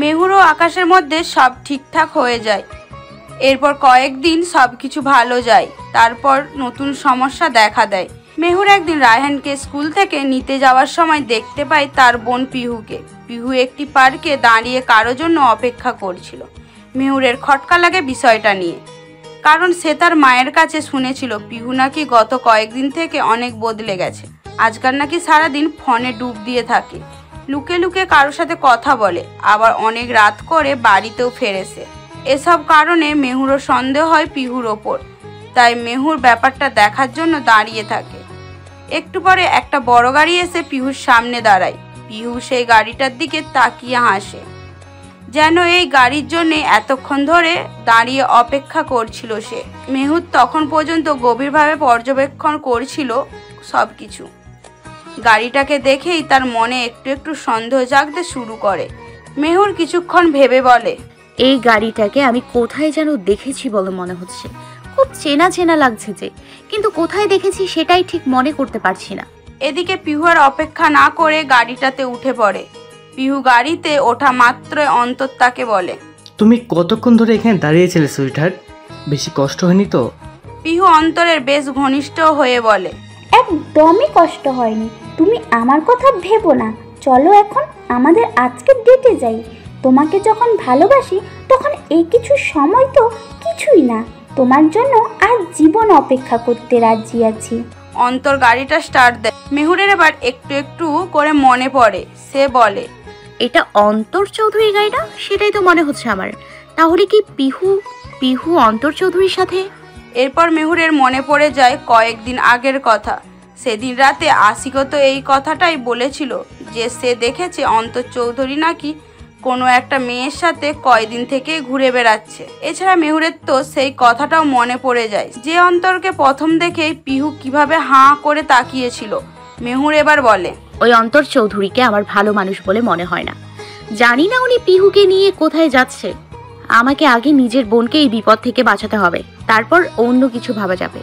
मेहुर और आकाशेर मध्य सब ठीक ठाक होये जाए। एरपर कयेक दिन सब किछु भालो जाए। तारपर नतून समस्या देखा देय। मेहुर एक दिन रायहान के स्कूल थेके निते जावार समय देखते पाय तार बोन पिहुके। पिहू एकटी पार्के दाड़िये कारो जोन्नो अपेक्षा करछिलो। मेहुरेर खटका लागे विषयटा निये, कारण से तार मायेर काछे शुनेछिलो पिहू नाकि गत कयेकदिन थेके अनेक बदले गेछे। आजकल नाकि सारा दिन फोने डूब दिये थाके, लुके लुके कारो साथे कथा बोले, आबार अनेक रात करे बाड़ीतेओ फेरेछे। एसब कारणे मेहुरेर सन्देह हय पिहुर ओपर। ताई मेहुर ब्यापारटा देखार जोन्नो दाड़िये थाके। एकटु परे एकटा बड़ो गाड़ी एसे पिहुर सामने दाड़ाय। पिहू सेई गाड़ीटार दिके ताकिये हासे, जेनो एई गाड़ीर जोन्नो एतक्षण धरे दाड़िये अपेक्षा करछिलो से। मेहुर तखन पर्यन्त गभीरभावे पर्यवेक्षण करछिलो सबकिछु। गाड़ीटाके देखेई तार मने एकटु एकटु सन्देह जागते शुरू करे। मेहुर किछुक्षण भेबे बोले, एई गाड़ीटाके आमी कोथाय जेन देखेछि बले मने होच्छे। खूब चेना चेना लागछे जे, किन्तु कोथाय देखेछि सेटाई ठीक मने करते पारछि ना। एदिके पिहू आर अपेक्षा ना करे गाड़ीटाते उठे पड़े। पिहू गाड़ीते ओठा मात्रई अंतर ताके बोले, तुमि कतक्षण धरे एखाने दाड़ियेছিলে सुइटार? बेशी कष्ट हयनि तो? पिहू अंतरेर बेश घनिष्ठ हये बोले, एकदमই কষ্ট হয়নি। তুমি আমার কথা ভেবো না। চলো এখন আমাদের আজকে ডেটে যাই। তোমাকে যখন ভালোবাসি তখন এই কিছু সময় তো কিছুই না। তোমার জন্য আজ জীবন অপেক্ষা করতে রাজি আছি। অন্তর গাড়িটা স্টার্ট দেয়। মেহুরের এবার একটু একটু করে মনে পড়ে। সে বলে, এটা অন্তর চৌধুরী গাড়িটা? সেটাই তো মনে হচ্ছে আমার। তাহলে কি পিহু অন্তর চৌধুরীর সাথে? एरपर मेहुरेर मने पड़े जाए कयेक दिन आगेर कथा। सेदिन राते आशिको तो एई कथाटाई बोलेछिलो जे से देखेछे अंतर चौधुरी नाकि कोनो एकटा मेयेर साथे कयदिन थेके घुरे बेड़ाच्छे। एछाड़ा मेहुरेर तो सेई कथाटाओ मने पड़े जाए जे अंतरके प्रथम देखेई पिहू किभाबे हाँ करे ताकियेछिलो। मेहुर एबार बोले, ओई अंतर चौधुरीके आमार भालो मानुष बोले मने हय ना। जानि ना उनि पिहुके निये कोथाय जाच्छे। আমাকে আগে নিজের বোনকে এই বিপদ থেকে বাঁচাতে হবে, তারপর অন্য কিছু ভাবা যাবে।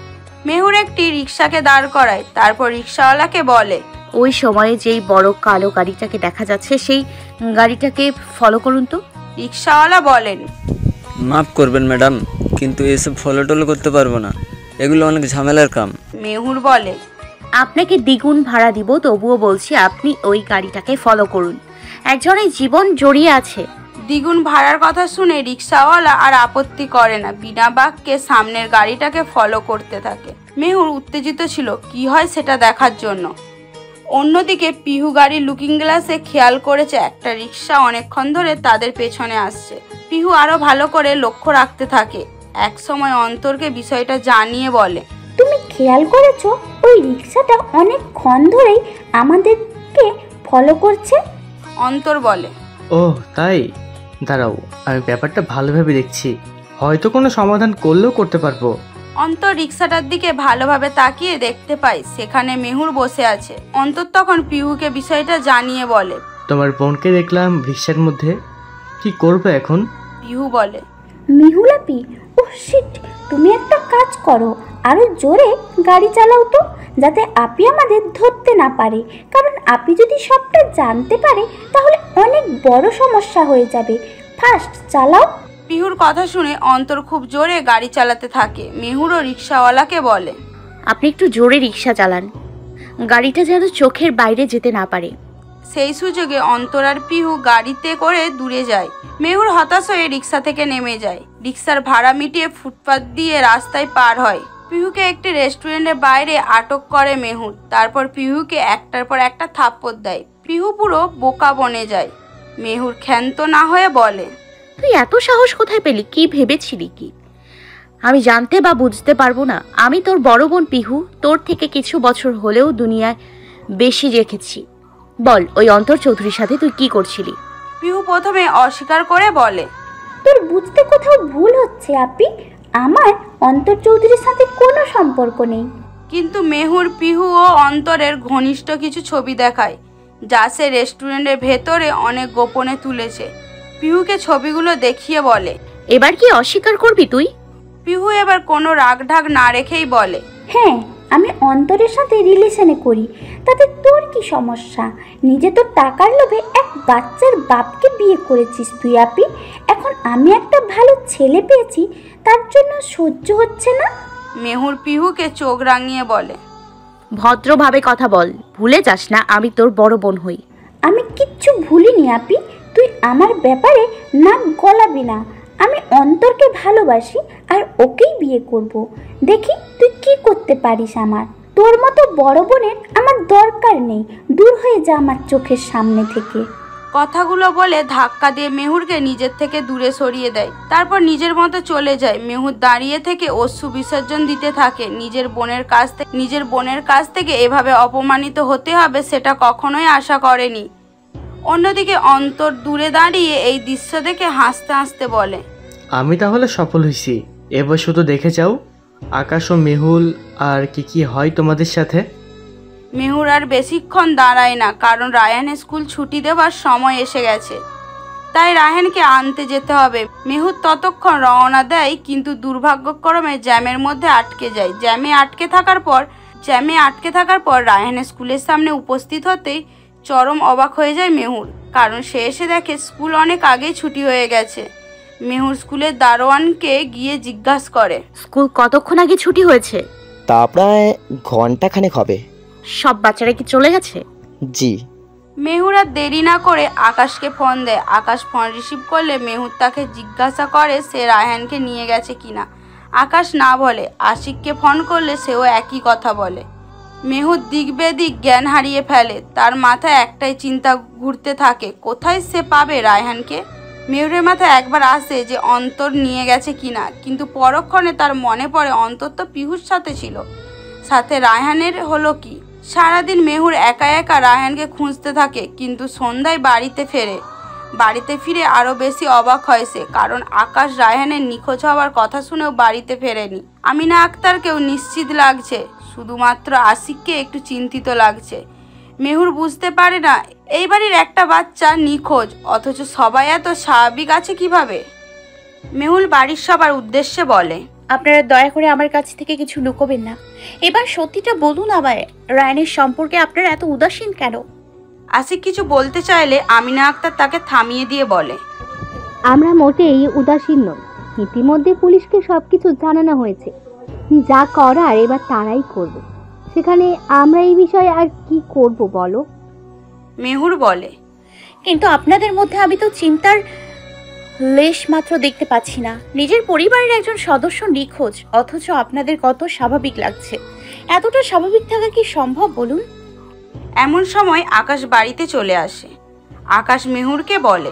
মেহুর একটি রিকশাকে দাঁড় করায়, তারপর রিকশাওয়ালাকে বলে, ওই সময়ে যেই বড় কালো গাড়িটাকে দেখা যাচ্ছে সেই গাড়িটাকে ফলো করুন তো। রিকশাওয়ালা বলেন, মাফ করবেন ম্যাডাম, কিন্তু এসব ফলো টলো করতে পারবো না, এগুলো অনেক ঝামেলার কাম। মেহুর বলে, আপনাকে দ্বিগুণ ভাড়া দিব, তবুও বলছি আপনি ওই গাড়িটাকে ফলো করুন। একজনের জীবন জড়িয়ে আছে। দ্বিগুণ ভাড়ার কথা শুনে রিক্সাওয়ালা আর আপত্তি করে না, বিনা বাক্যে সামনের গাড়িটাকে ফলো করতে থাকে। মেহুর উত্তেজিত ছিল কি হয় সেটা দেখার জন্য। অন্যদিকে পিহু গাড়ির লুকিং গ্লাসে খেয়াল করেছে একটা রিক্সা অনেকক্ষণ ধরে তাদের পেছনে আসছে। পিহু আরো ভালো করে লক্ষ্য রাখতে থাকে। এক সময় অন্তরকে বিষয়টা জানিয়ে বলে, তুমি খেয়াল করেছো ওই রিক্সাটা অনেকক্ষণ ধরেই আমাদেরকে ফলো করছে? অন্তর বলে, ও তাই, দাঁড়াও আমি ব্যাপারটা ভালোভাবে দেখছি, হয়তো কোনো সমাধান করলেও করতে পারবো। অন্তর রিক্সাটার দিকে ভালোভাবে তাকিয়ে দেখতে পাই সেখানে মেহুর বসে আছে। অন্তর তখন পিহুকে বিষয়টা জানিয়ে বলে, তোমার বোনকে দেখলাম রিক্সার মধ্যে, কি করবে এখন? পিহু বলে, মেহুলাপি, ও শিট, তুমি একটা কাজ করো, আরো জোরে গাড়ি চালাও তো, যাতে আপি আমাদের ধরতে না পারে, কারণ আপি যদি সবটা জানতে পারে তাহলে অনেক বড় সমস্যা হয়ে যাবে। ফাস্ট চালাও। পিহুর কথা শুনে অন্তর খুব জোরে গাড়ি চালাতে থাকে। মেহুর ও রিক্সাওয়ালাকে বলে, আপনি একটু জোরে রিক্সা চালান, গাড়িটা যেন চোখের বাইরে যেতে না পারে। সেই সুযোগে অন্তর আর পিহু গাড়িতে করে দূরে যায়। মেহুর হতাশ হয়ে রিক্সা থেকে নেমে যায়। রিক্সার ভাড়া মিটিয়ে ফুটপাত দিয়ে রাস্তায় পার হয়। পিহুকে একটি রেস্টুরেন্টের বাইরে আটক করে মেহুর। তারপর পিহুকে একটার পর একটা থাপ্পড় দেয়। পিহু পুরো বোকা বনে যায়। মেহুর ক্ষান্ত না হয়ে বলে, তুই এত সাহস কোথায় পেলি? কি ভেবেছিলি কি আমি জানতে বা বুঝতে পারবো না? আমি তোর বড় বোন পিহু, তোর থেকে কিছু বছর হলেও দুনিয়ায় বেশি দেখেছি। बोल ओई अंतर चौधुरी साथे तुई की करछिली? पिहू प्रथमे अस्वीकार करे बोले, तोर बुझते कोथाओ भूल होच्छे आपी, आमार अंतर चौधुरीर साथे कोनो सम्पर्क नेई। किन्तु मेहुर पिहू ओ अंतरेर घनिष्ठ किछु छवि देखाय जा से रेस्टुरेंटेर भेतरे अनेक गोपने तुलेछे। पिहुके छविगुलो देखिए बोले, एबार कि अस्वीकार करबि तुई? पिहू एबार कोनो राग ढाग ना रेखेई बोले, हाँ आमी अंतरेर साथे रिलेशने करी ताते तोर कि समस्या? निजे तो टाकार लोभे एक बाच्चार बापके बिये करेछिस तुई आपी, एखन आमी एकटा भालो छेले पेयेछि तार जोन्नो सह्य होच्छे ना। मेहुर पिहुके चोख रांगिये बोले, भद्रभावे कथा बोल, भूले जास ना आमी तोर बड़ो बोन हई। आमी किच्छु भुलिनि आपी, तुई आमार ब्यापारे नाक गलाबि ना, आमी अंतरके भालोबासि आर ओकेई बिये करब। देखि तुई कि करते पारिस, आमार तोर मतो बड़ बोनेर आमार दरकार नेई, दूर हये जा आमार चोखेर सामने थेके। कथागुलो बोले धक्का दिये मेहुरके निजेर थेके दूरे सरिये देय, तारपर निजेर मतो चले जाय। मेहुर दाड़िये थेके अश्रु विसर्जन दिते थाके, निजेर बोनेर काछ थेके एभावे अपमानित होते हबे सेटा कखनोई आशा करेनि। अन्यदिके अंतर दूरे दाड़िये एई दृश्य देखे हासते हासते बोले, आमी ताहले सफल हइछि, एबार शुधु देखे जाओ आकाश ओ मेहुल आर कि हय तोमादेर साथे। मेहुर आर बेशिक्षण दाड़ाय ना, कारण रायहान स्कूल छुट्टी देवार समय एसे गेछे, ताई रायहानके आनते जेते हबे। मेहुर ततक्षण रवाना देय, किन्तु दुर्भाग्यक्रमे ज्यामेर मध्ये आटके जाय। ज्यामे आटके थाकार पर रायहान स्कूलेर सामने उपस्थित हतेई चरम अबाक हये जाय मेहुर, कारण से एसे देखे स्कूल अनेक आगेई छुट्टी हये गेछे। मेहुर स्कूलेर दारोयानके गिये जिज्ञासा करे, स्कूल कतक्षण आगे छुट्टी हयेछे? ता प्राय घंटा खानेक हबे। सब बाच्चारा कि चले गेछे? जी। मेहुर आर देरी ना करे आकाशके फोन दे। आकाश फोन रिसीव करले मेहुर ताके जिज्ञासा करे से रायहानके निये गेछे किना। आकाश ना बोले। आशिकके फोन करले सेओ एकई कथा बोले। मेहुर दिग्बेदिक ज्ञान हारिये फेले, तार माथाय एकटाई चिंता घुरते थाके, कोथाय से पाबे रायहानके। मेहुरेर माथाय एकबार आसे जे अंतर निये गेछे किना, किन्तु परक्षणे तार मने पड़े अंतर तो पिहुर साथे छिलो, साथे रायहानेर हलो कि? सारा दिन मेहुर एका एका रायहान के खुंजते थाके, किन्तु सन्ध्याय बाड़ीते फिरे आरो बेशी अबाक हय से, कारण आकाश रायहानेर निखोज हवार कथा शुनेओ बाड़ीते फेरेनि। आमिना आक्तारकेओ निश्चित लागछे, शुधुमात्र आशिकके एकटु चिंतित लागछे। मेहुर बुझते पारे ना एई बाड़ीर एकटा बाच्चा निखोज, अथच सबाई एतो स्वाभाविक आछे किभाबे। मेहुल बाड़ीर सबार उद्देश्ये बोले, আপনারা দয়া করে আমার কাছ থেকে কিছু লুকোবেন না, এবার সত্যিটা বলুন আমায়, রায়নের সম্পর্কে আপনারা এত উদাসীন কেন? আসিক কিছু বলতে চাইলে আমিনা আক্তার তাকে থামিয়ে দিয়ে বলে, আমরা মোটেই উদাসীন নই, ইতিমধ্যে পুলিশকে সবকিছু জানানো হয়েছে, যা করার এবার তারাই করবে, সেখানে আমরা এই বিষয়ে আর কি করব বলো? মেহুর বলে, কিন্তু আপনাদের মধ্যে আমি তো চিন্তার लेशमात्र देखते पाচ্ছি না, নিজের পরিবারের একজন সদস্য নিখোঁজ, অথচ আপনাদের কত স্বাভাবিক লাগছে, এতটা স্বাভাবিক থাকা কি সম্ভব বলুন? এমন সময় আকাশ বাড়িতে চলে আসে। আকাশ মেহুরকে বলে,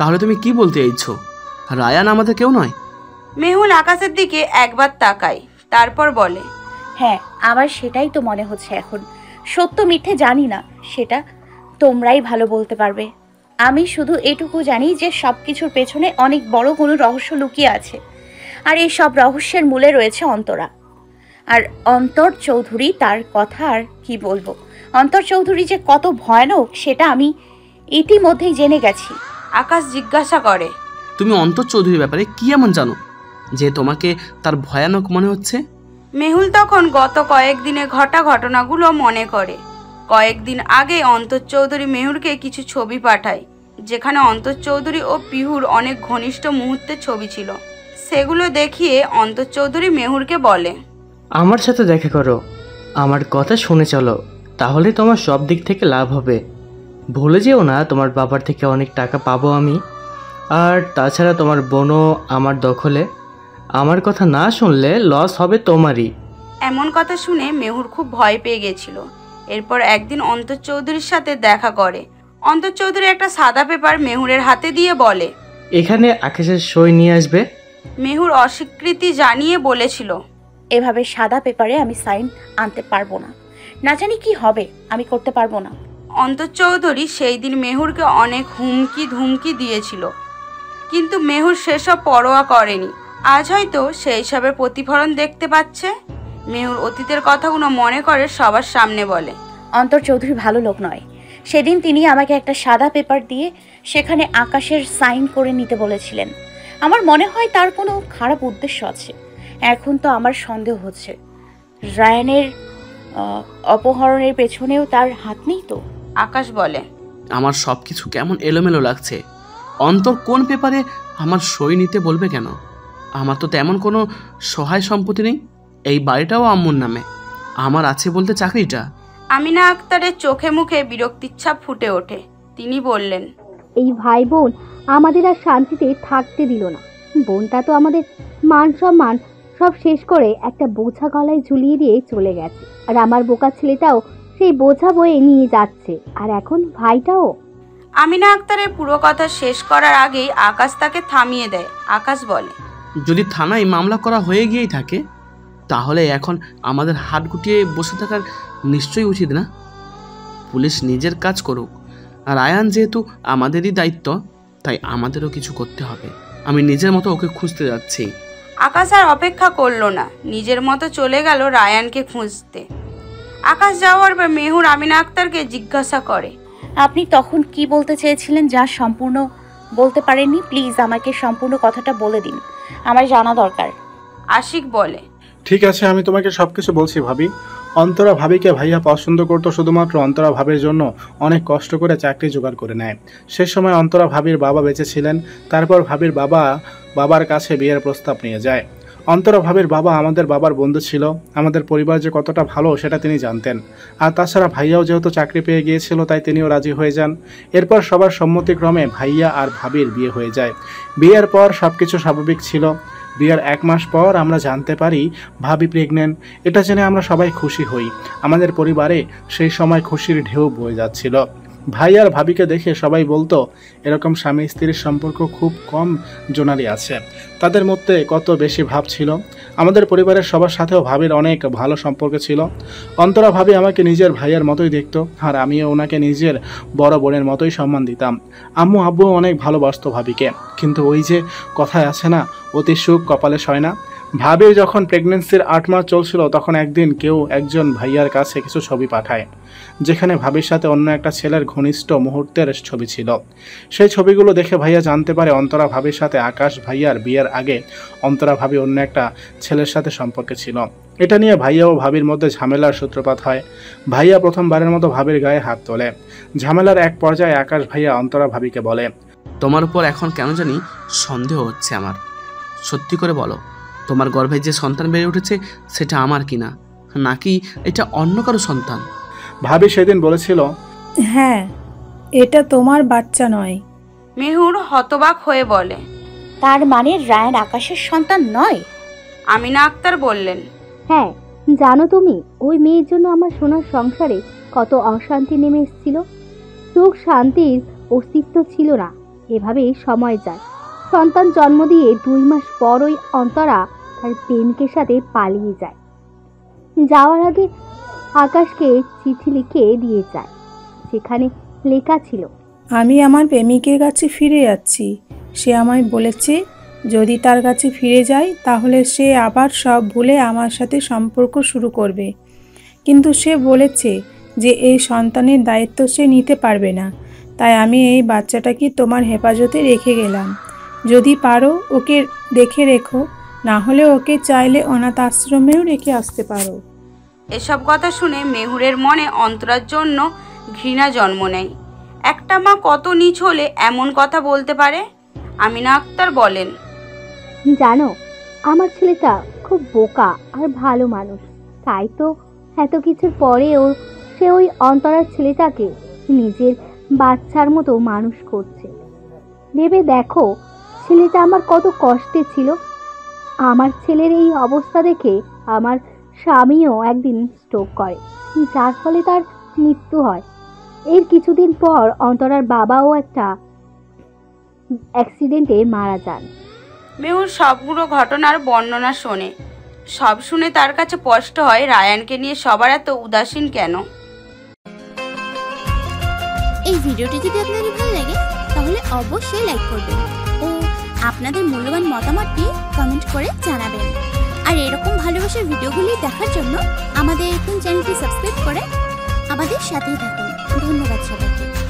তাহলে তুমি কি বলতে চাইছো? রায়ান আমাদের কেউ নয়? মেহুল আকাশের দিকে একবার তাকায়, তারপর বলে, হ্যাঁ আমার সেটাই তো মনে হচ্ছে এখন, সত্য মিথ্যে জানি না, সেটা তোমরাই ভালো বলতে পারবে। আমি শুধু এটুকু জানি যে সবকিছুর পেছনে অনেক বড় কোনো রহস্য লুকিয়ে আছে, আর এই সব রহস্যের মূলে রয়েছে অন্তরা আর অন্তর চৌধুরী। তার কথা আর কি বলবো, অন্তর চৌধুরী যে কত ভয়ানক সেটা আমি ইতিমধ্যেই জেনে গেছি। আকাশ জিজ্ঞাসা করে, তুমি অন্তর চৌধুরীর ব্যাপারে কি এমন জানো যে তোমাকে তার ভয়ানক মনে হচ্ছে? মেহুল তখন গত কয়েকদিনে ঘটা ঘটনাগুলো মনে করে। কয়েকদিন আগে অন্তর চৌধুরী মেহুরকে কিছু ছবি পাঠায় যেখানে অন্তর চৌধুরী ও পিহুর অনেক ঘনিষ্ঠ মুহূর্তের ছবি ছিল। সেগুলো দেখিয়ে অন্তর চৌধুরী মেহুরকে বলে, আমার সাথে দেখা করো, আমার কথা শুনে চলো, তাহলে তোমার সব দিক থেকে লাভ হবে। ভুলে যেও না তোমার বাবার থেকে অনেক টাকা পাবো আমি, আর তাছাড়া তোমার বোনও আমার দখলে, আমার কথা না শুনলে লস হবে তোমারই। এমন কথা শুনে মেহুর খুব ভয় পেয়ে গেছিল। এরপর একদিন অন্তর চৌধুরীর সাথে দেখা করে। অন্তর চৌধুরী একটা সাদা পেপার মেহুরের হাতে দিয়ে বলে, এখানে আকাশের সই নিয়ে আসবে। মেহুর অস্বীকৃতি জানিয়ে বলেছিল, এভাবে সাদা পেপারে আমি সাইন আনতে পারবো না, না জানি কি হবে, আমি করতে পারবো না। অন্তর চৌধুরী সেই দিন মেহুরকে অনেক হুমকি ধুমকি দিয়েছিল, কিন্তু মেহুর সেসব পরোয়া করেনি। আজ হয়তো সেই সবের প্রতিফলন দেখতে পাচ্ছে। মেহুর অতীতের কথাগুলো মনে করে সবার সামনে বলে, অন্তর চৌধুরী ভালো লোক নয়। সেদিন তিনি আমাকে একটা সাদা পেপার দিয়ে সেখানে আকাশের সাইন করে নিতে বলেছিলেন। আমার মনে হয় তার কোনো খারাপ উদ্দেশ্য আছে। এখন তো আমার সন্দেহ হচ্ছে রায়ানের অপহরণের পেছনেও তার হাত নেই তো। আকাশ বলে, আমার সব কিছু কেমন এলোমেলো লাগছে। অন্তর কোন পেপারে আমার সই নিতে বলবে কেন? আমার তো তেমন কোনো সহায় সম্পত্তি নেই। এই বাড়িটাও আম্মুর নামে, আমার আছে বলতে চাকরিটা। আমিনা আক্তারের চোখে মুখে বিরক্তির ছাপ ফুটে ওঠে। তিনি বললেন, এই ভাই বোন আমাদের আর শান্তিতে থাকতে দিল না। বোনটা তো আমাদের মান সম্মান সব শেষ করে একটা বোঝা গলায় ঝুলিয়ে দিয়ে চলে গেছে, আর আমার বোকা ছেলেটাও সেই বোঝা বয়ে নিয়ে যাচ্ছে, আর এখন ভাইটাও। আমিনা আক্তারের পুরো কথা শেষ করার আগেই আকাশ তাকে থামিয়ে দেয়। আকাশ বলে, যদি থানায় মামলা করা হয়ে গিয়েই থাকে তাহলে এখন আমাদের হাত গুটিয়ে বসে থাকার নিশ্চয়ই উচিত না। পুলিশ নিজের কাজ করুক, আর আয়ান যেহেতু আমাদেরই দায়িত্ব, তাই আমাদেরও কিছু করতে হবে। আমি নিজের মতো ওকে খুঁজতে যাচ্ছি। আকাশ আর অপেক্ষা করলো না, নিজের মতো চলে গেল রায়ানকে খুঁজতে। আকাশ যাওয়ার পর মেহুর আমিনা আক্তারকে জিজ্ঞাসা করে, আপনি তখন কি বলতে চেয়েছিলেন যা সম্পূর্ণ বলতে পারেননি? প্লিজ আমাকে সম্পূর্ণ কথাটা বলে দিন, আমার জানা দরকার। আশিক বলে, ঠিক আছে, আমি তোমাকে সব কিছু বলছি ভাবি। অন্তরা ভাবিকে ভাইয়া পছন্দ করতো, শুধুমাত্র অন্তরা ভাবির জন্য অনেক কষ্ট করে চাকরি জোগাড় করে নেয়। সে সময় অন্তরা ভাবির বাবা বেঁচে ছিলেন। তারপর ভাবির বাবার কাছে বিয়ের প্রস্তাব নিয়ে যায়। অন্তরা ভাবির বাবা আমাদের বাবার বন্ধু ছিল। আমাদের পরিবার যে কতটা ভালো সেটা তিনি জানতেন, আর তাছাড়া ভাইয়াও যেহেতু চাকরি পেয়ে গিয়েছিল তাই তিনিও রাজি হয়ে যান। এরপর সবার সম্মতিক্রমে ভাইয়া আর ভাবির বিয়ে হয়ে যায়। বিয়ের পর সব কিছু স্বাভাবিক ছিল। বিয়ের এক মাস পর আমরা জানতে পারি ভাবি প্রেগনেন্ট। এটা জেনে আমরা সবাই খুশি হই। আমাদের পরিবারে সেই সময় খুশির ঢেউ বয়ে যাচ্ছিল। ভাই আর ভাবিকে দেখে সবাই বলতো, এরকম স্বামী স্ত্রীর সম্পর্ক খুব কম জোনালি আছে। তাদের মধ্যে কত বেশি ভাব ছিল। আমাদের পরিবারের সবার সাথেও ভাবির অনেক ভালো সম্পর্ক ছিল। অন্তরা ভাবি আমাকে নিজের ভাইয়ের মতোই দেখতো, আর আমিও ওনাকে নিজের বড় বোনের মতোই সম্মান দিতাম। আম্মু আব্বু অনেক ভালোবাসত ভাবিকে, কিন্তু ওই যে কথায় আছে না, অতি সুখ কপালে সয় না। ভাবি যখন প্রেগনেন্সির 8 মাস চলছিল তখন একদিন কেউ একজন ভাইয়ার কাছে কিছু ছবি পাঠায়, যেখানে ভাবির সাথে অন্য একটা ছেলের ঘনিষ্ঠ মুহূর্তের ছবি ছিল। সেই ছবিগুলো দেখে ভাইয়া জানতে পারে অন্তরা ভাবির সাথে আকাশ ভাইয়ার বিয়ের আগে অন্তরা ভাবি অন্য একটা ছেলের সাথে সম্পর্কে ছিল। এটা নিয়ে ভাইয়া ও ভাবির মধ্যে ঝামেলার সূত্রপাত হয়। ভাইয়া প্রথমবারের মতো ভাবির গায়ে হাত তোলে। ঝামেলার এক পর্যায়ে আকাশ ভাইয়া অন্তরা ভাবিকে বলে, তোমার উপর এখন কেন জানি সন্দেহ হচ্ছে আমার। সত্যি করে বলো, তোমার গর্ভে যে সন্তান বেড়ে উঠেছে সেটা আমার কিনা, নাকি এটা অন্য কারো সন্তান? ভাবি সেদিন বলেছিল, হ্যাঁ, এটা তোমার বাচ্চা নয়। মেহুর হতবাক হয়ে বলে, তার মানে রায়ান আকাশের সন্তান নয়? আমিনা আক্তার বললেন, হ্যাঁ, জানো তুমি ওই মেয়ের জন্য আমার সোনার সংসারে কত অশান্তি নেমে এসেছিল। সুখ শান্তির অস্তিত্ব ছিল না। এভাবে সময় যায়। সন্তান জন্ম দিয়ে 2 মাস পর ওই অন্তরা তার প্রেমিকের সাথে পালিয়ে যায়। যাওয়ার আগে আকাশকে চিঠি লিখে দিয়ে যায়, সেখানে লেখা ছিল, আমি আমার প্রেমিকের কাছে ফিরে যাচ্ছি। সে আমায় বলেছে যদি তার কাছে ফিরে যাই তাহলে সে আবার সব ভুলে আমার সাথে সম্পর্ক শুরু করবে, কিন্তু সে বলেছে যে এই সন্তানের দায়িত্ব সে নিতে পারবে না। তাই আমি এই বাচ্চাটাকে তোমার হেফাজতে রেখে গেলাম। যদি পারো ওকে দেখে রেখো, না হলে ওকে চাইলে অনাথ আশ্রমেও রেখে আসতে পারো। এসব কথা শুনে মেহুরের মনে অন্তরার জন্য ঘৃণা জন্ম নেয়। একটা মা কত নিচ হলে এমন কথা বলতে পারে? আমিনা আক্তার বলেন, জানো, আমার ছেলেটা খুব বোকা আর ভালো মানুষ, তাই তো এত কিছুর পরেও সে ওই অন্তরার ছেলেটাকে নিজের বাচ্চার মতো মানুষ করছে। ভেবে দেখো ছেলেটা আমার কত কষ্টে ছিল। আমার ছেলের এই অবস্থা দেখে আমার স্বামীও একদিন স্ট্রোক করে, যার ফলে তার মৃত্যু হয়। এর কিছুদিন পর অন্তরার বাবাও একটা অ্যাক্সিডেন্টে মারা যান। মেহুর সবগুলো ঘটনার বর্ণনা শোনে। সব শুনে তার কাছে স্পষ্ট হয় রায়ানকে নিয়ে সবার এত উদাসীন কেন। এই ভিডিওটি যদি আপনাদের ভালো লাগে তাহলে অবশ্যই লাইক করবেন ও আপনাদের মূল্যবান মতামতটি কমেন্ট করে জানাবেন। আর এরকম ভালোবাসার ভিডিওগুলি দেখার জন্য আমাদের এই চ্যানেলটি সাবস্ক্রাইব করে আমাদের সাথেই থাকুন। ধন্যবাদ সবাইকে।